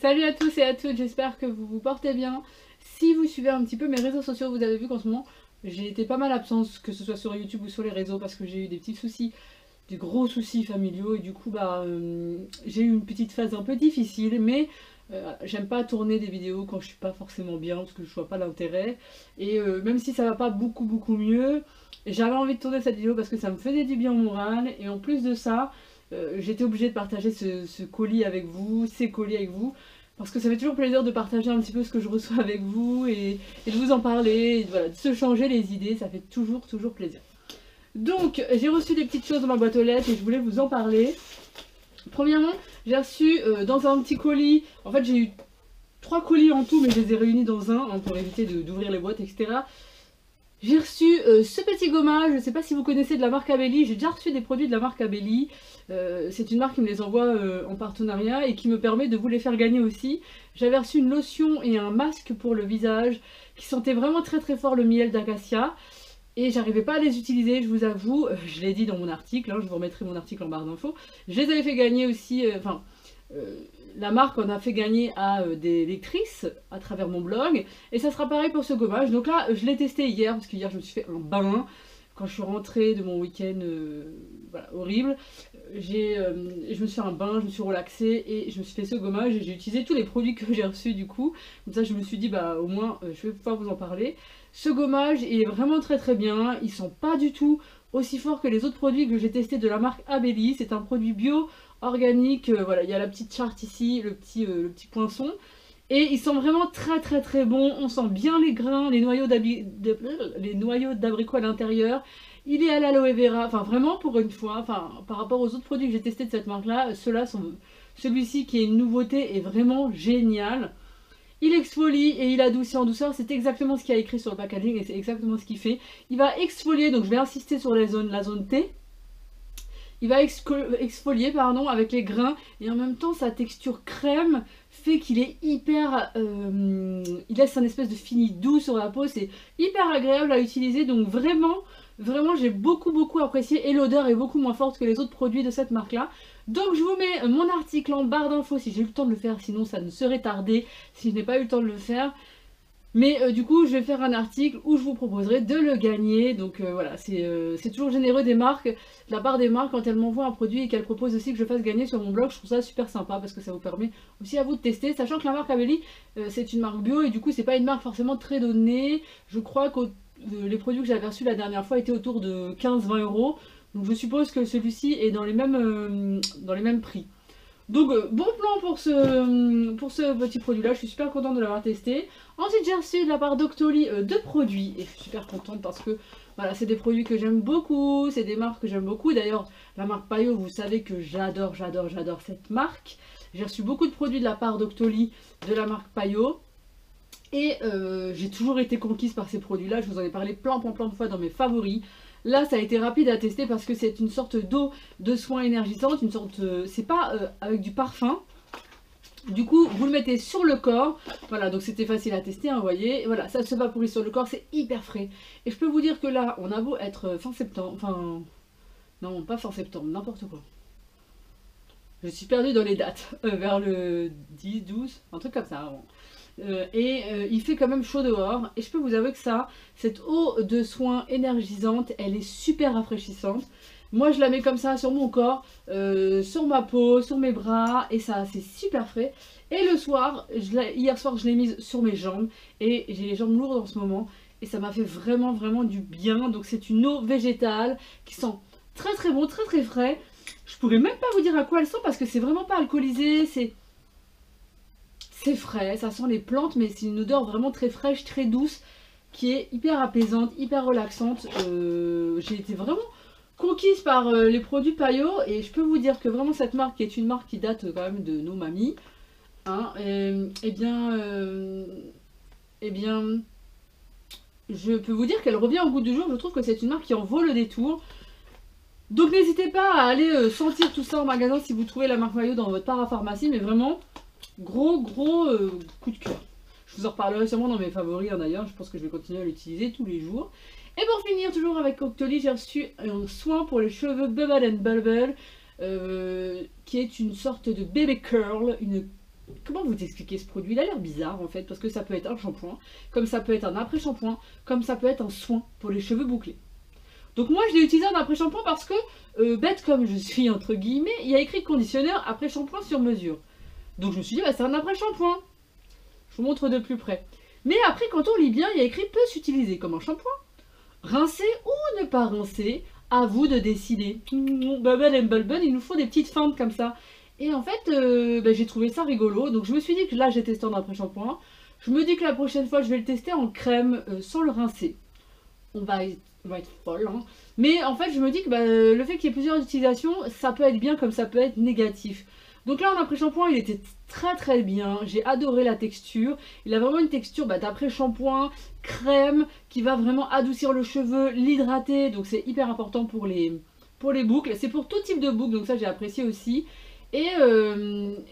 Salut à tous et à toutes, j'espère que vous vous portez bien. Si vous suivez un petit peu mes réseaux sociaux, vous avez vu qu'en ce moment j'ai été pas mal absente, que ce soit sur YouTube ou sur les réseaux, parce que j'ai eu des petits soucis, des gros soucis familiaux, et du coup bah j'ai eu une petite phase un peu difficile, mais j'aime pas tourner des vidéos quand je suis pas forcément bien parce que je vois pas l'intérêt, et même si ça va pas beaucoup mieux, j'avais envie de tourner cette vidéo parce que ça me faisait du bien au moral, et en plus de ça j'étais obligée de partager ce colis avec vous, ces colis avec vous, parce que ça fait toujours plaisir de partager un petit peu ce que je reçois avec vous et de vous en parler, et voilà, de se changer les idées, ça fait toujours plaisir. Donc j'ai reçu des petites choses dans ma boîte aux lettres et je voulais vous en parler. Premièrement, j'ai reçu dans un petit colis, en fait j'ai eu 3 colis en tout mais je les ai réunis dans un pour éviter d'ouvrir les boîtes, etc. J'ai reçu ce petit gommage, je ne sais pas si vous connaissez, de la marque Abellie. J'ai déjà reçu des produits de la marque Abellie. C'est une marque qui me les envoie en partenariat et qui me permet de vous les faire gagner aussi. J'avais reçu une lotion et un masque pour le visage qui sentait vraiment très fort le miel d'acacia. Et j'arrivais pas à les utiliser, je vous avoue. Je l'ai dit dans mon article, hein, je vous remettrai mon article en barre d'infos. Je les avais fait gagner aussi, la marque en a fait gagner à des lectrices à travers mon blog, et ça sera pareil pour ce gommage. Donc là je l'ai testé hier, parce qu'hier je me suis fait un bain quand je suis rentrée de mon week-end voilà, horrible. Je me suis fait un bain, je me suis relaxée et je me suis fait ce gommage, et j'ai utilisé tous les produits que j'ai reçus du coup, comme ça je me suis dit bah au moins je vais pouvoir vous en parler. Ce gommage est vraiment très bien, il sent pas du tout aussi fort que les autres produits que j'ai testés de la marque Abellie. C'est un produit bio organique, voilà, il y a la petite charte ici, le petit poinçon, et il sent vraiment très bon. On sent bien les grains, les noyaux d'abricot à l'intérieur. Il est à l'aloe vera, enfin vraiment pour une fois, enfin par rapport aux autres produits que j'ai testés de cette marque là, celui-ci qui est une nouveauté est vraiment génial. Il exfolie et il adoucit en douceur, c'est exactement ce qu'il y a écrit sur le packaging et c'est exactement ce qu'il fait. Il va exfolier, donc je vais insister sur la zone T. Il va exfolier pardon, avec les grains, et en même temps sa texture crème fait qu'il est hyper... il laisse un espèce de fini doux sur la peau, c'est hyper agréable à utiliser, donc vraiment j'ai beaucoup apprécié, et l'odeur est beaucoup moins forte que les autres produits de cette marque là. Donc je vous mets mon article en barre d'infos si j'ai eu le temps de le faire, sinon ça ne serait tardé si je n'ai pas eu le temps de le faire. Mais du coup je vais faire un article où je vous proposerai de le gagner, donc voilà, c'est toujours généreux des marques, de la part des marques quand elles m'envoient un produit et qu'elles proposent aussi que je fasse gagner sur mon blog. Je trouve ça super sympa parce que ça vous permet aussi à vous de tester, sachant que la marque Abellie c'est une marque bio et du coup c'est pas une marque forcément très donnée. Je crois que les produits que j'avais reçus la dernière fois étaient autour de 15-20 €, donc je suppose que celui-ci est dans les mêmes prix. Donc bon plan pour ce petit produit là, je suis super contente de l'avoir testé. Ensuite j'ai reçu de la part d'Octoly 2 produits et je suis super contente parce que voilà, c'est des produits que j'aime beaucoup, c'est des marques que j'aime beaucoup. D'ailleurs la marque Payot, vous savez que j'adore cette marque. J'ai reçu beaucoup de produits de la part d'Octoly de la marque Payot. Et j'ai toujours été conquise par ces produits là, je vous en ai parlé plein de fois dans mes favoris. Là ça a été rapide à tester parce que c'est une sorte d'eau de soin énergisante, une sorte, c'est pas avec du parfum. Du coup vous le mettez sur le corps, voilà, donc c'était facile à tester, vous voyez, voilà, ça se vaporise sur le corps, c'est hyper frais. Et je peux vous dire que là on a beau être fin septembre, enfin non pas fin septembre, n'importe quoi. Je suis perdue dans les dates, vers le 10, 12, un truc comme ça avant. Il fait quand même chaud dehors, et je peux vous avouer que ça, cette eau de soin énergisante, elle est super rafraîchissante. Moi je la mets comme ça sur mon corps, sur ma peau, sur mes bras, et ça c'est super frais. Et le soir, hier soir je l'ai mise sur mes jambes, et j'ai les jambes lourdes en ce moment, et ça m'a fait vraiment du bien. Donc c'est une eau végétale qui sent très bon, très frais. Je pourrais même pas vous dire à quoi elle sent parce que c'est vraiment pas alcoolisé, c'est frais, ça sent les plantes, mais c'est une odeur vraiment très fraîche, très douce, qui est hyper apaisante, hyper relaxante. J'ai été vraiment conquise par les produits Payot, et je peux vous dire que vraiment cette marque, qui est une marque qui date quand même de nos mamies, hein, et bien, je peux vous dire qu'elle revient au goût du jour. Je trouve que c'est une marque qui en vaut le détour. Donc n'hésitez pas à aller sentir tout ça en magasin si vous trouvez la marque Payot dans votre parapharmacie, mais vraiment... Gros coup de cœur. Je vous en reparlerai sûrement dans mes favoris hein, d'ailleurs. Je pense que je vais continuer à l'utiliser tous les jours. Et pour finir, toujours avec Octoly, j'ai reçu un soin pour les cheveux Bumble and Bumble, qui est une sorte de baby curl, une Comment vous expliquer ce produit? Il a l'air bizarre en fait, parce que ça peut être un shampoing, comme ça peut être un après-shampoing, comme ça peut être un soin pour les cheveux bouclés. Donc moi je l'ai utilisé en après-shampoing parce que, bête comme je suis entre guillemets, il y a écrit conditionneur après-shampoing sur mesure. Donc je me suis dit, bah, c'est un après-shampoing. Je vous montre de plus près. Mais après quand on lit bien, il y a écrit peut s'utiliser comme un shampoing. Rincer ou ne pas rincer, à vous de décider. Bumble and Bumble, ils nous font des petites feintes comme ça. Et en fait, bah, j'ai trouvé ça rigolo. Donc je me suis dit que là, j'ai testé en après-shampoing. Je me dis que la prochaine fois, je vais le tester en crème sans le rincer. On va être folle. Hein. Mais en fait, je me dis que bah, le fait qu'il y ait plusieurs utilisations, ça peut être bien comme ça peut être négatif. Donc là, en après-shampoing, il était très très bien. J'ai adoré la texture. Il a vraiment une texture bah, d'après-shampoing, crème, qui va vraiment adoucir le cheveu, l'hydrater. Donc c'est hyper important pour les boucles. C'est pour tout type de boucle, donc ça j'ai apprécié aussi. Et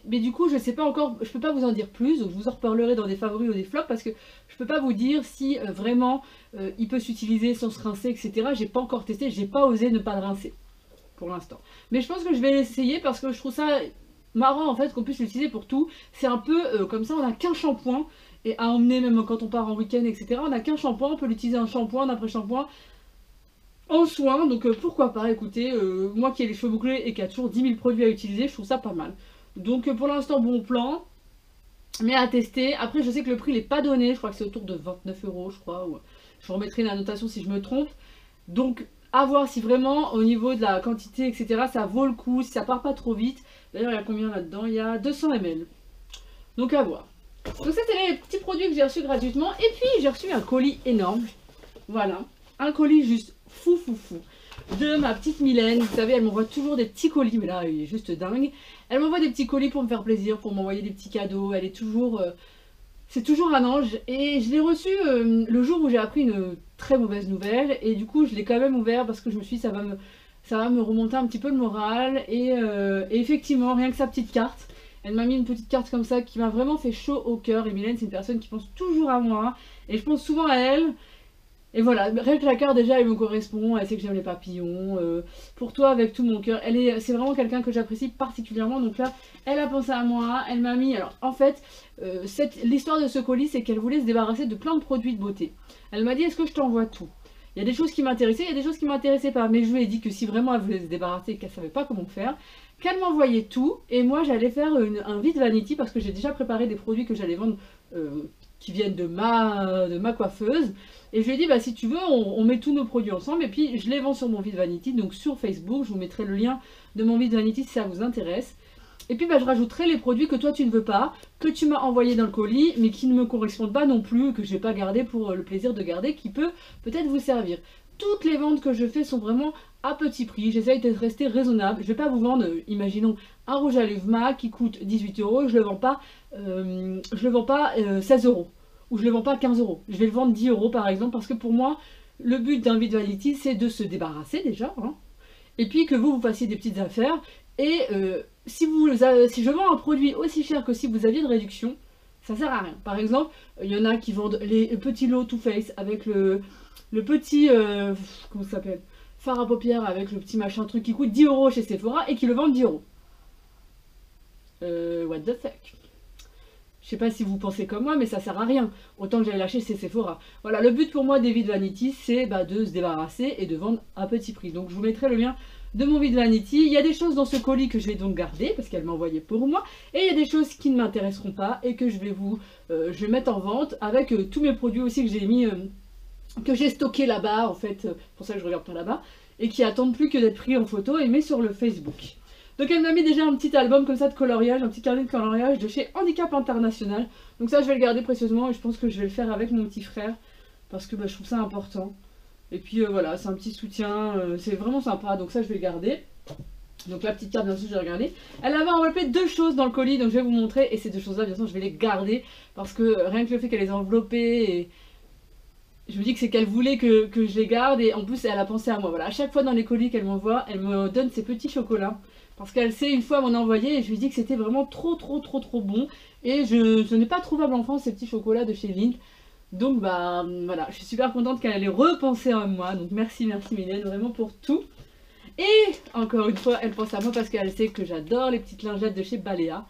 mais du coup je sais pas encore, je peux pas vous en dire plus, donc je vous en reparlerai dans des favoris ou des flops parce que je peux pas vous dire si vraiment il peut s'utiliser sans se rincer, etc. J'ai pas encore testé, j'ai pas osé ne pas le rincer pour l'instant. Mais je pense que je vais l'essayer parce que je trouve ça marrant en fait qu'on puisse l'utiliser pour tout. C'est un peu comme ça, on n'a qu'un shampoing et à emmener même quand on part en week-end, etc. On n'a qu'un shampoing, on peut l'utiliser en shampoing, en après-shampoing. En soin, donc pourquoi pas, écoutez, moi qui ai les cheveux bouclés et qui a toujours 10 000 produits à utiliser, je trouve ça pas mal. Donc pour l'instant, bon plan, mais à tester. Après, je sais que le prix n'est pas donné, je crois que c'est autour de 29 €, je crois. Ou... je remettrai la notation si je me trompe. Donc à voir si vraiment, au niveau de la quantité, etc., ça vaut le coup, si ça part pas trop vite. D'ailleurs, il y a combien là-dedans? Il y a 200 ml. Donc à voir. Donc ça, c'était les petits produits que j'ai reçus gratuitement. Et puis, j'ai reçu un colis énorme. Voilà, un colis juste... fou fou fou de ma petite Mylène. Vous savez, elle m'envoie toujours des petits colis, mais là il est juste dingue. Elle m'envoie des petits colis pour me faire plaisir, pour m'envoyer des petits cadeaux. Elle est toujours c'est toujours un ange. Et je l'ai reçu le jour où j'ai appris une très mauvaise nouvelle, et du coup je l'ai quand même ouvert parce que je me suis dit, ça va me remonter un petit peu le moral. Et effectivement, rien que sa petite carte, elle m'a mis une petite carte comme ça qui m'a vraiment fait chaud au cœur. Et Mylène, c'est une personne qui pense toujours à moi et je pense souvent à elle. Et voilà, rien que la carte, déjà, elle me correspond, elle sait que j'aime les papillons, pour toi, avec tout mon cœur. C'est vraiment quelqu'un que j'apprécie particulièrement, donc là, elle a pensé à moi, elle m'a mis... Alors, en fait, l'histoire de ce colis, c'est qu'elle voulait se débarrasser de plein de produits de beauté. Elle m'a dit, est-ce que je t'envoie tout? Il y a des choses qui m'intéressaient, il y a des choses qui m'intéressaient pas, mais je lui ai dit que si vraiment elle voulait se débarrasser et qu'elle savait pas comment faire, qu'elle m'envoyait tout, et moi, j'allais faire un vide vanity, parce que j'ai déjà préparé des produits que j'allais vendre... qui viennent de ma coiffeuse. Et je lui ai dit, bah, si tu veux, on met tous nos produits ensemble et puis je les vends sur mon vide vanity, donc sur Facebook. Je vous mettrai le lien de mon vide vanity si ça vous intéresse. Et puis bah, je rajouterai les produits que toi tu ne veux pas, que tu m'as envoyé dans le colis mais qui ne me correspondent pas non plus, que je n'ai pas gardé pour le plaisir de garder, qui peut peut-être vous servir. Toutes les ventes que je fais sont vraiment à petit prix. J'essaye de rester raisonnable. Je ne vais pas vous vendre, imaginons, un rouge à lèvres mat qui coûte 18 €. Je ne le vends pas, 16 € ou je ne le vends pas 15 €. Je vais le vendre 10 € par exemple, parce que pour moi, le but d'un vide vanity, c'est de se débarrasser déjà. Hein, et puis que vous fassiez des petites affaires. Et si je vends un produit aussi cher que si vous aviez de réduction, ça sert à rien. Par exemple, il y en a qui vendent les petits lots Too Faced avec le petit, comment ça s'appelle, fard à paupières avec le petit machin truc qui coûte 10 € chez Sephora et qui le vendent 10 €. What the fuck? Je sais pas si vous pensez comme moi, mais ça sert à rien. Autant que j'allais lâcher chez Sephora. Voilà, le but pour moi des vide vanity, c'est bah, de se débarrasser et de vendre à petit prix. Donc je vous mettrai le lien de mon vide vanity. Il y a des choses dans ce colis que je vais donc garder parce qu'elle m'a envoyé pour moi. Et il y a des choses qui ne m'intéresseront pas et que je vais mettre en vente avec tous mes produits aussi que j'ai mis... que j'ai stocké là-bas en fait, pour ça que je regarde pas là-bas, et qui attendent plus que d'être pris en photo et mis sur le Facebook. Donc elle m'a mis déjà un petit album comme ça de coloriage, un petit carnet de coloriage de chez Handicap International. Donc ça je vais le garder précieusement et je pense que je vais le faire avec mon petit frère, parce que bah, je trouve ça important. Et puis voilà, c'est un petit soutien, c'est vraiment sympa, donc ça je vais le garder. Donc la petite carte, bien sûr, j'ai regardé. Elle avait enveloppé deux choses dans le colis, donc je vais vous montrer, et ces deux choses-là, bien sûr, je vais les garder, parce que rien que le fait qu'elle les a enveloppées et... je me dis que c'est qu'elle voulait que je les garde, et en plus elle a pensé à moi. Voilà, à chaque fois dans les colis qu'elle m'envoie, elle me donne ces petits chocolats. Parce qu'elle sait, une fois m'en a envoyé, et je lui dis que c'était vraiment trop bon. Et je n'ai pas trouvable en France ces petits chocolats de chez Lindt. Donc bah voilà, je suis super contente qu'elle ait repensé à moi. Donc merci Mylène, vraiment pour tout. Et encore une fois, elle pense à moi parce qu'elle sait que j'adore les petites lingettes de chez Balea.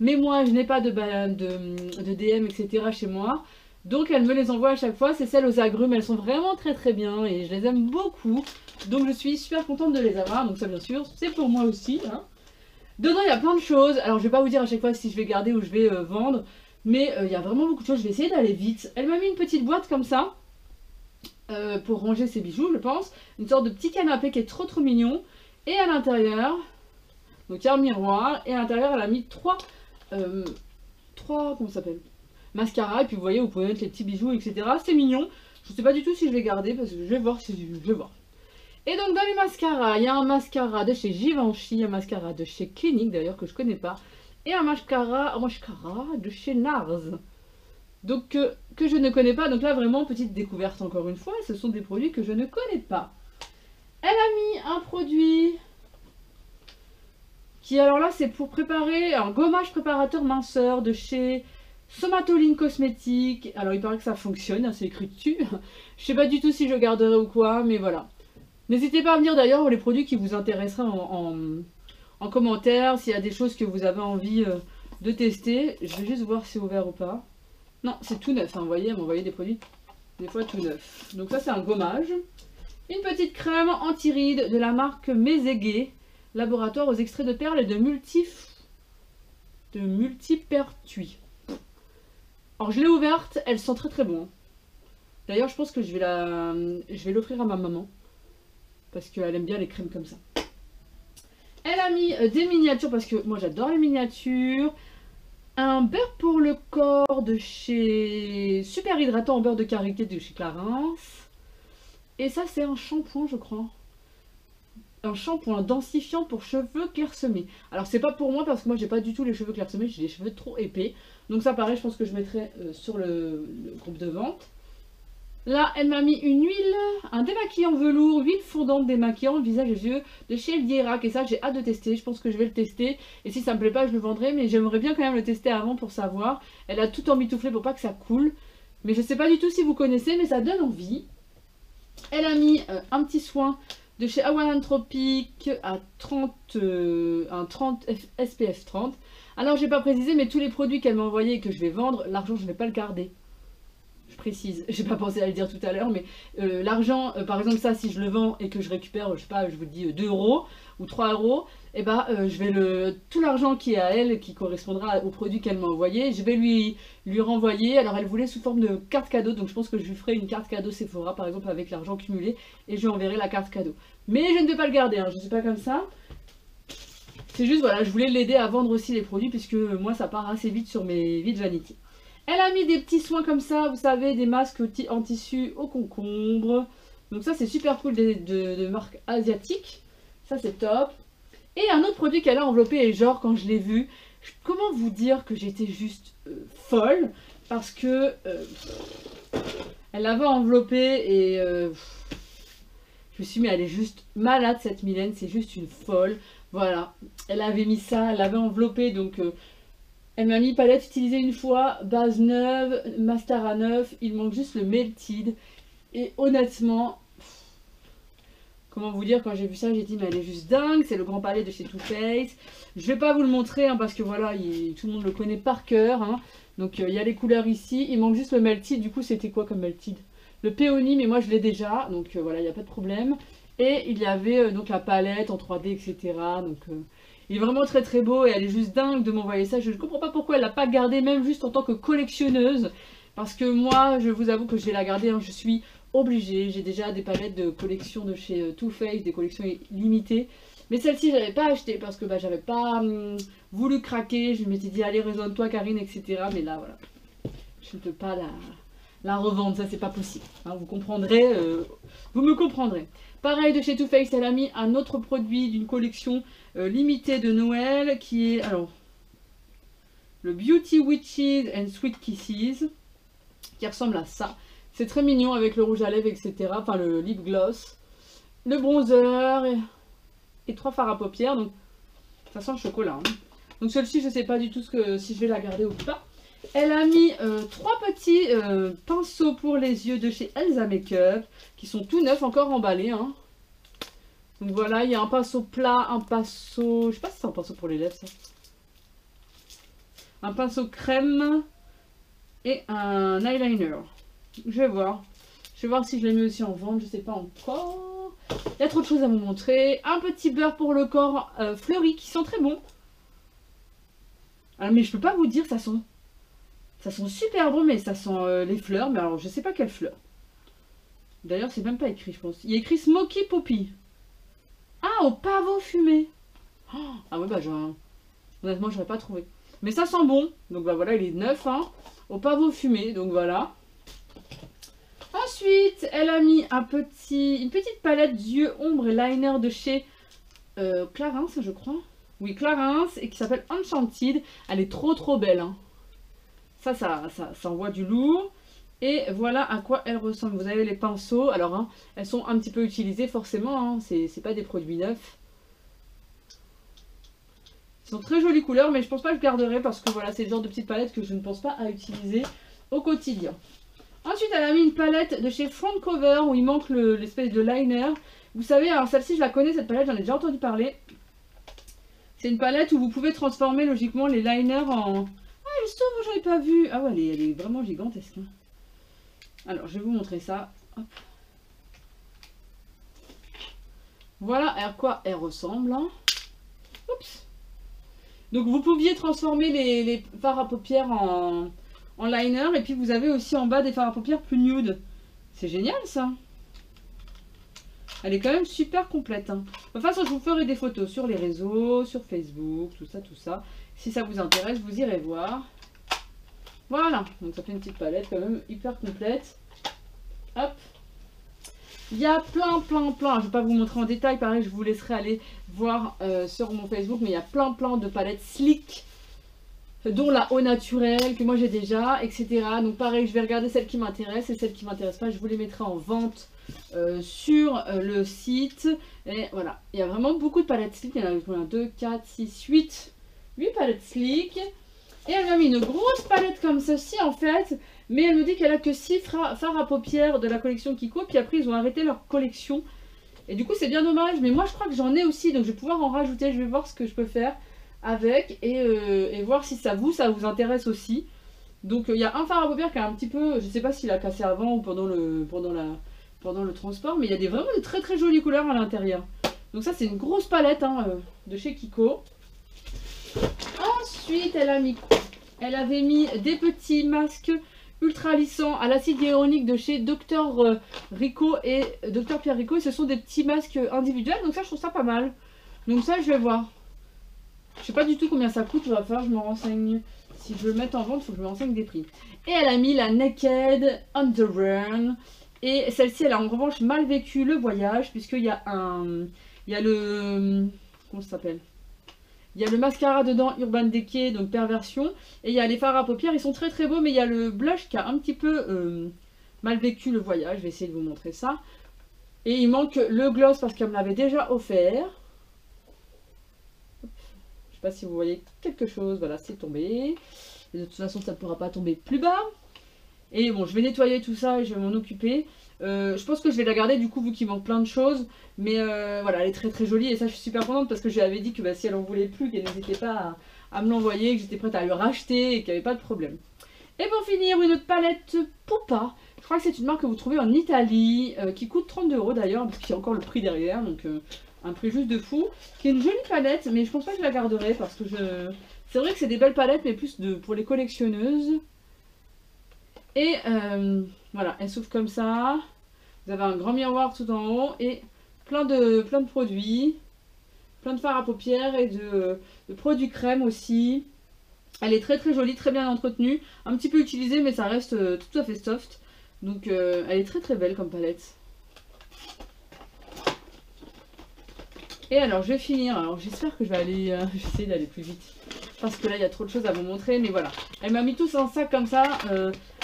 mais moi je n'ai pas de DM etc chez moi, donc elle me les envoie à chaque fois. C'est celles aux agrumes, elles sont vraiment très très bien et je les aime beaucoup, donc je suis super contente de les avoir. Donc ça bien sûr c'est pour moi aussi hein. Dedans il y a plein de choses, alors je vais pas vous dire à chaque fois si je vais garder ou je vais vendre, mais il y a vraiment beaucoup de choses, je vais essayer d'aller vite. Elle m'a mis une petite boîte comme ça pour ranger ses bijoux je pense, une sorte de petit canapé qui est trop trop mignon, et à l'intérieur donc il y a un miroir, et à l'intérieur elle a mis trois comment ça s'appelle, mascara, et puis vous voyez vous pouvez mettre les petits bijoux etc, c'est mignon. Je sais pas du tout si je vais garder parce que je vais voir si je vais voir. Et donc dans les mascaras, il y a un mascara de chez Givenchy, un mascara de chez Clinique d'ailleurs que je connais pas, et un mascara de chez Nars, donc que je ne connais pas. Donc là vraiment petite découverte encore une fois, ce sont des produits que je ne connais pas. Elle a mis un produit qui, alors là c'est pour préparer, un gommage préparateur minceur de chez Somatoline Cosmétiques. Alors il paraît que ça fonctionne, hein, c'est écrit dessus. Je sais pas du tout si je garderai ou quoi, mais voilà. N'hésitez pas à me dire d'ailleurs les produits qui vous intéresseraient en commentaire, s'il y a des choses que vous avez envie de tester. Je vais juste voir si c'est ouvert ou pas. Non, c'est tout neuf, hein, vous voyez, vous voyez des produits des fois tout neuf. Donc ça c'est un gommage. Une petite crème anti-rides de la marque Mézégué, laboratoire aux extraits de perles et de multipertuis. Alors je l'ai ouverte, elle sent très très bon. D'ailleurs je pense que je vais l'offrir à ma maman, parce qu'elle aime bien les crèmes comme ça. Elle a mis des miniatures, parce que moi j'adore les miniatures. Un beurre pour le corps de chez... super hydratant en beurre de karité de chez Clarins. Et ça c'est un shampoing je crois. Un shampoing densifiant pour cheveux clairsemés. Alors c'est pas pour moi parce que moi j'ai pas du tout les cheveux clairsemés, j'ai des cheveux trop épais. Donc ça pareil je pense que je mettrai sur le groupe de vente. Là, elle m'a mis une huile, un démaquillant velours, huile fondante démaquillant visage et yeux de chez Lierac. Et ça, j'ai hâte de tester. Je pense que je vais le tester. Et si ça me plaît pas, je le vendrai. Mais j'aimerais bien quand même le tester avant pour savoir. Elle a tout emmitouflé pour pas que ça coule. Mais je sais pas du tout si vous connaissez, mais ça donne envie. Elle a mis un petit soin de chez Hawaiian Tropic à 30 SPF 30. Alors, j'ai pas précisé, mais tous les produits qu'elle m'a envoyés et que je vais vendre, l'argent, je ne vais pas le garder. Je précise, j'ai pas pensé à le dire tout à l'heure, mais l'argent, par exemple ça, si je le vends et que je récupère, je sais pas, je vous dis 2 € ou 3 €, et bah je vais tout l'argent qui est à elle, qui correspondra au produit qu'elle m'a envoyé, je vais lui renvoyer. Alors elle voulait sous forme de carte cadeau, donc je pense que je lui ferai une carte cadeau Sephora par exemple avec l'argent cumulé, et je lui enverrai la carte cadeau. Mais je ne vais pas le garder, hein, je ne suis pas comme ça. C'est juste, voilà, je voulais l'aider à vendre aussi les produits, puisque moi ça part assez vite sur mes vides vanity. Elle a mis des petits soins comme ça, vous savez, des masques en tissu au concombre. Donc ça c'est super cool, de marque asiatique. Ça c'est top. Et un autre produit qu'elle a enveloppé, et genre quand je l'ai vu, comment vous dire que j'étais juste folle. Parce que elle l'avait enveloppée et je me suis dit mais elle est juste malade cette Mylène, c'est juste une folle. Voilà, elle avait mis ça, elle l'avait enveloppée donc... elle m'a mis palette utilisée une fois, base neuve, mascara neuf, il manque juste le melted. Et honnêtement, comment vous dire, quand j'ai vu ça, j'ai dit mais elle est juste dingue, c'est le grand palais de chez Too Faced. Je vais pas vous le montrer hein, parce que voilà, tout le monde le connaît par cœur. Hein. Donc il y a les couleurs ici, il manque juste le melted, du coup c'était quoi comme melted? Le péony, mais moi je l'ai déjà, donc voilà, il n'y a pas de problème. Et il y avait donc la palette en 3D, etc. Donc... il est vraiment très très beau et elle est juste dingue de m'envoyer ça. Je ne comprends pas pourquoi elle l'a pas gardé, même juste en tant que collectionneuse. Parce que moi, je vous avoue que je vais la garder, hein, je suis obligée. J'ai déjà des palettes de collection de chez Too Faced, des collections limitées. Mais celle-ci, je n'avais pas acheté parce que bah, je n'avais pas voulu craquer. Je m'étais dit, allez, raisonne-toi Karine, etc. Mais là, voilà, je ne peux pas la revendre, ça, c'est pas possible. Hein, vous comprendrez, vous me comprendrez. Pareil, de chez Too Faced, elle a mis un autre produit d'une collection limitée de Noël qui est, alors, le Beauty Witches and Sweet Kisses, qui ressemble à ça. C'est très mignon avec le rouge à lèvres, etc. Enfin, le lip gloss, le bronzer et 3 fards à paupières. Donc, ça sent le chocolat. Hein. Donc, celle-ci, je ne sais pas du tout si je vais la garder ou pas. Elle a mis 3 petits pinceaux pour les yeux de chez Elsa Makeup, qui sont tout neufs, encore emballés. Hein. Donc voilà, il y a un pinceau plat, un pinceau... je sais pas si c'est un pinceau pour les lèvres, ça. un pinceau crème et un eyeliner. Je vais voir. Je vais voir si je les mets aussi en vente. Je sais pas encore. Il y a trop de choses à vous montrer. Un petit beurre pour le corps fleuri qui sent très bon. Ah, mais je peux pas vous dire, ça sent. Ça sent super bon, mais ça sent les fleurs. Mais alors, je sais pas quelles fleurs. D'ailleurs, c'est même pas écrit, je pense. Il y a écrit Smoky Poppy. Ah, au pavot fumé. Oh, ah ouais, bah, genre, honnêtement, j'aurais pas trouvé. Mais ça sent bon. Donc, bah voilà, il est neuf, hein. Au pavot fumé, donc voilà. Ensuite, elle a mis un petit, une petite palette yeux, ombre et liner de chez Clarins, je crois. Oui, Clarins, et qui s'appelle Enchanted. Elle est trop belle, hein. Ça envoie du lourd. Et voilà à quoi elle ressemble. Vous avez les pinceaux. Alors, hein, elles sont un petit peu utilisées, forcément. Hein. C'est pas des produits neufs. Ils sont très jolies couleurs, mais je pense pas que je garderai parce que voilà, c'est le genre de petite palette que je ne pense pas à utiliser au quotidien. Ensuite, elle a mis une palette de chez Front Cover où il manque l'espèce de liner. Vous savez, alors celle-ci, je la connais, cette palette, j'en ai déjà entendu parler. C'est une palette où vous pouvez transformer logiquement les liners en... Ah, elle s'ouvre, j'en ai pas vu. Ah ouais, elle est vraiment gigantesque. Hein. Alors, je vais vous montrer ça. Hop. Voilà à quoi elle ressemble. Hein. Oups. Donc, vous pouviez transformer les fards à paupières en liner. Et puis, vous avez aussi en bas des fards à paupières plus nude. C'est génial, ça. Elle est quand même super complète. Hein. Enfin, ça, je vous ferai des photos sur les réseaux, sur Facebook, tout ça. Si ça vous intéresse, vous irez voir. Voilà, donc ça fait une petite palette quand même hyper complète. Hop. Il y a plein. Je ne vais pas vous montrer en détail, pareil, je vous laisserai aller voir sur mon Facebook. Mais il y a plein de palettes Sleek, dont la eau naturelle, que moi j'ai déjà, etc. Donc pareil, je vais regarder celles qui m'intéressent et celles qui ne m'intéressent pas. Je vous les mettrai en vente sur le site. Et voilà, il y a vraiment beaucoup de palettes Sleek. Il y en a 2, 4, 6, 8. 8 palettes Sleek. Et elle m'a mis une grosse palette comme ceci en fait, mais elle me dit qu'elle a que 6 fards à paupières de la collection Kiko, puis après ils ont arrêté leur collection. Et du coup c'est bien dommage, mais moi je crois que j'en ai aussi, donc je vais pouvoir en rajouter, je vais voir ce que je peux faire avec et voir si ça vous intéresse aussi. Donc il y a un fard à paupières qui a un petit peu, je ne sais pas s'il a cassé avant ou pendant le transport, mais il y a vraiment de très jolies couleurs à l'intérieur. Donc ça c'est une grosse palette hein, de chez Kiko. Ensuite, elle avait mis des petits masques ultra lissants à l'acide hyaluronique de chez Docteur Rico et Docteur Pierre Rico. Et ce sont des petits masques individuels, donc ça je trouve ça pas mal. Donc ça je vais voir. Je sais pas du tout combien ça coûte, il va falloir que je me renseigne. Si je veux le mettre en vente, il faut que je me renseigne des prix. Et elle a mis la Naked on the Run. Et celle-ci, elle a en revanche mal vécu le voyage, puisqu'il y a le... Comment ça s'appelle ? Il y a le mascara dedans, Urban Decay, donc perversion. Et il y a les fards à paupières, ils sont très beaux. Mais il y a le blush qui a un petit peu mal vécu le voyage. Je vais essayer de vous montrer ça. Et il manque le gloss parce qu'elle me l'avait déjà offert. Je ne sais pas si vous voyez quelque chose. Voilà, c'est tombé. Et de toute façon, ça ne pourra pas tomber plus bas. Et bon, je vais nettoyer tout ça et je vais m'en occuper. Je pense que je vais la garder du coup vu qu'il manque plein de choses. Mais voilà, elle est très jolie et ça je suis super contente parce que je lui avais dit que bah, si elle en voulait plus, qu'elle n'hésitait pas à me l'envoyer, que j'étais prête à le racheter et qu'il n'y avait pas de problème. Et pour finir, une palette Pupa. Je crois que c'est une marque que vous trouvez en Italie, qui coûte 30 € d'ailleurs parce qu'il y a encore le prix derrière, donc un prix juste de fou. Qui est une jolie palette, mais je pense pas que je la garderai parce que je... C'est vrai que c'est des belles palettes mais plus pour les collectionneuses. Et voilà, elle s'ouvre comme ça. Vous avez un grand miroir tout en haut et plein de produits, plein de fards à paupières et de produits crème aussi. Elle est très jolie, très bien entretenue, un petit peu utilisée mais ça reste tout à fait soft. Donc elle est très belle comme palette. Et alors je vais finir, alors j'espère que je vais aller, j'essaie d'aller plus vite. Parce que là, il y a trop de choses à vous montrer. Mais voilà. Elle m'a mis tous un sac comme ça.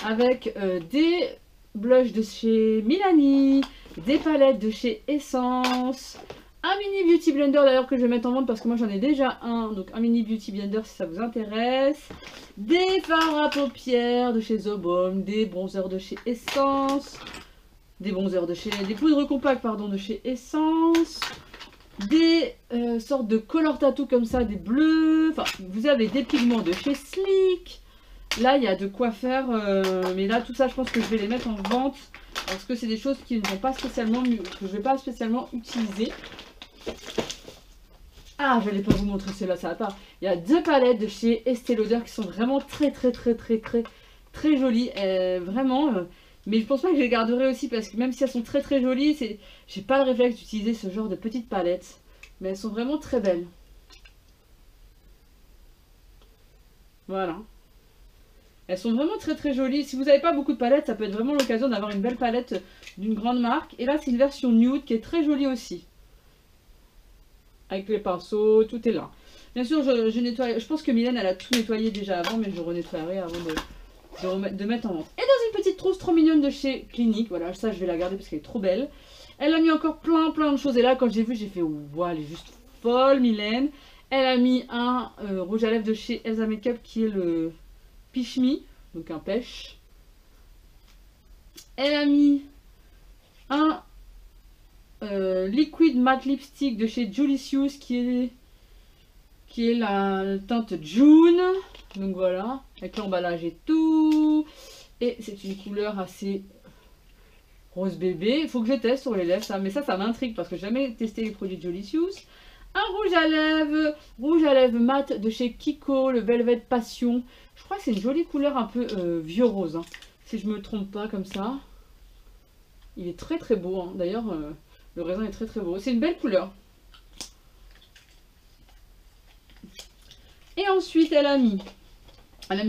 Avec des blushs de chez Milani. Des palettes de chez Essence. Un mini beauty blender d'ailleurs que je vais mettre en vente. Parce que moi, j'en ai déjà un. Donc, un mini beauty blender si ça vous intéresse. Des fards à paupières de chez Zobom. Des bronzers de chez Essence. Des poudres compactes, pardon, de chez Essence. des sortes de color tattoo comme ça, des bleus, enfin vous avez des pigments de chez Sleek. Là il y a de quoi faire, mais là tout ça je pense que je vais les mettre en vente parce que c'est des choses qui ne vont pas spécialement, que je vais pas spécialement utiliser. Ah, je n'allais pas vous montrer cela, ça va pas. Il y a deux palettes de chez Estée Lauder qui sont vraiment très jolies, vraiment. Mais je pense pas que je les garderai aussi parce que même si elles sont très jolies, j'ai pas le réflexe d'utiliser ce genre de petites palettes. Mais elles sont vraiment très belles. Voilà. Elles sont vraiment très jolies. Si vous n'avez pas beaucoup de palettes, ça peut être vraiment l'occasion d'avoir une belle palette d'une grande marque. Et là, c'est une version nude qui est très jolie aussi. Avec les pinceaux, tout est là. Bien sûr, je nettoie. Je pense que Mylène, elle a tout nettoyé déjà avant, mais je renettoierai avant de mettre en vente. Et dans une petite trousse trop mignonne de chez Clinique, voilà, ça je vais la garder parce qu'elle est trop belle. Elle a mis encore plein de choses. Et là, quand j'ai vu, j'ai fait waouh, elle est juste folle, Mylène. Elle a mis un rouge à lèvres de chez Elsa Makeup qui est le Peach Me, donc un pêche. Elle a mis un Liquid Matte Lipstick de chez Julicious qui est la teinte June. Donc voilà, avec l'emballage et tout. Et c'est une couleur assez rose bébé. Il faut que je teste sur les lèvres, ça. Mais ça m'intrigue parce que j'ai jamais testé les produits de Julicious. Un rouge à lèvres mat de chez Kiko, le Velvet Passion. Je crois que c'est une jolie couleur un peu vieux rose, hein, si je me trompe pas comme ça. Il est très beau, hein. D'ailleurs le raisin est très beau. C'est une belle couleur. Et ensuite elle a mis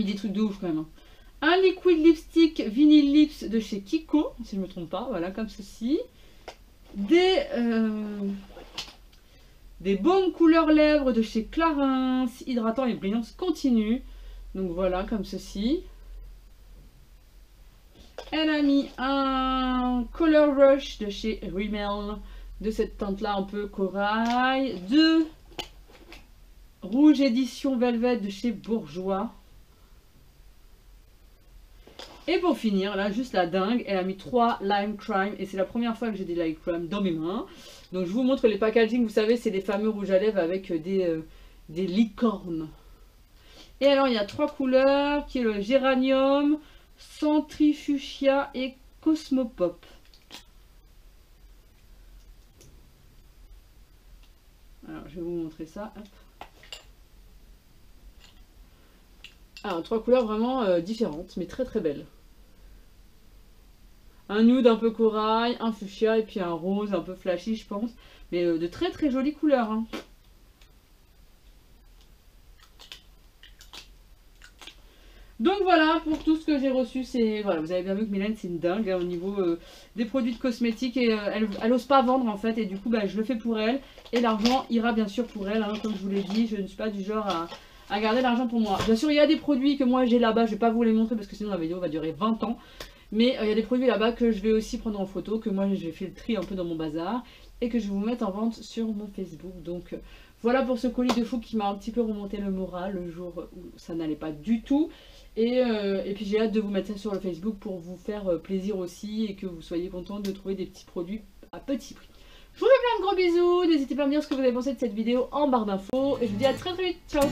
des trucs de ouf quand même. Un liquid lipstick Vinyl Lips de chez Kiko, si je me trompe pas, voilà, comme ceci. Des baumes couleur lèvres de chez Clarins, hydratant et brillance continue. Donc voilà, comme ceci. Elle a mis un Color Rush de chez Rimmel, de cette teinte-là un peu corail. Deux rouges édition Velvet de chez Bourgeois. Et pour finir, là, juste la dingue, elle a mis 3 Lime Crime. Et c'est la première fois que j'ai des Lime Crime dans mes mains. Donc je vous montre les packaging, vous savez, c'est les fameux rouges à lèvres avec des licornes. Et alors, il y a 3 couleurs, qui est le Géranium, Centrifuchsia et Cosmopop. Alors, je vais vous montrer ça. Hop. Alors, 3 couleurs vraiment différentes, mais très belles. Un nude un peu corail, un fuchsia et puis un rose un peu flashy, je pense. Mais de très jolies couleurs, hein. Donc voilà pour tout ce que j'ai reçu. Voilà, vous avez bien vu que Mylène, c'est une dingue, hein, au niveau des produits de cosmétiques. Et elle n'ose pas vendre en fait. Et du coup, bah, je le fais pour elle. Et l'argent ira bien sûr pour elle, hein. Comme je vous l'ai dit, je ne suis pas du genre à garder l'argent pour moi. Bien sûr, il y a des produits que moi j'ai là-bas. Je ne vais pas vous les montrer parce que sinon la vidéo va durer 20 ans. Mais il y a des produits là-bas que je vais aussi prendre en photo, que moi j'ai fait le tri un peu dans mon bazar et que je vais vous mettre en vente sur mon Facebook. Donc voilà pour ce colis de fou qui m'a un petit peu remonté le moral le jour où ça n'allait pas du tout. Et puis j'ai hâte de vous mettre ça sur le Facebook pour vous faire plaisir aussi et que vous soyez contente de trouver des petits produits à petit prix. Je vous fais plein de gros bisous, n'hésitez pas à me dire ce que vous avez pensé de cette vidéo en barre d'infos et je vous dis à très vite, ciao.